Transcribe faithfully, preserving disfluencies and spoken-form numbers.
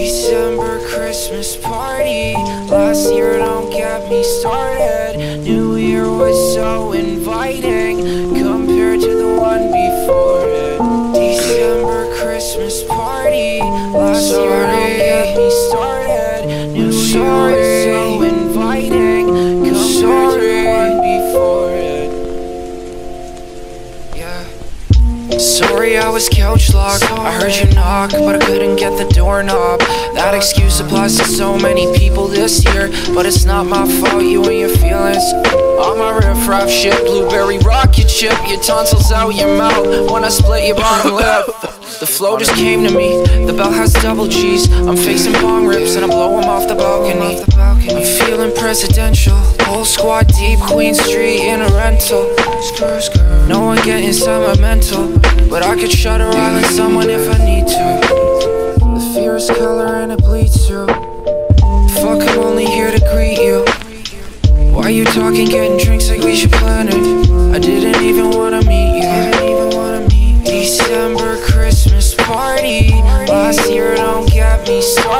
December Christmas party last year, don't get me started. New Year was so inviting compared to the one before it. December Christmas party last Sorry. year, don't get me started. New Sorry. Year was so inviting compared Sorry. to the one before it. Yeah. Sorry, I was couch locked. I heard you knock, but I couldn't get the doorknob. That excuse applies to so many people this year, but it's not my fault, you and your feelings. All my riff-raff shit, blueberry rocket chip, your tonsils out your mouth when I split your bottom lip. The flow just came to me, the bell has double G's. I'm facing bong rips and I'm blowing off the balcony. I'm feeling presidential, whole squad deep, Queen Street in a rental. No one getting sentimental, but I could shut her off on someone if I need to. The fear is color and it bleeds through. Fuck, I'm only here to greet you. Why you talking, getting drinks like we should plan it? I didn't even wanna meet you. December Christmas party last year, don't get me started.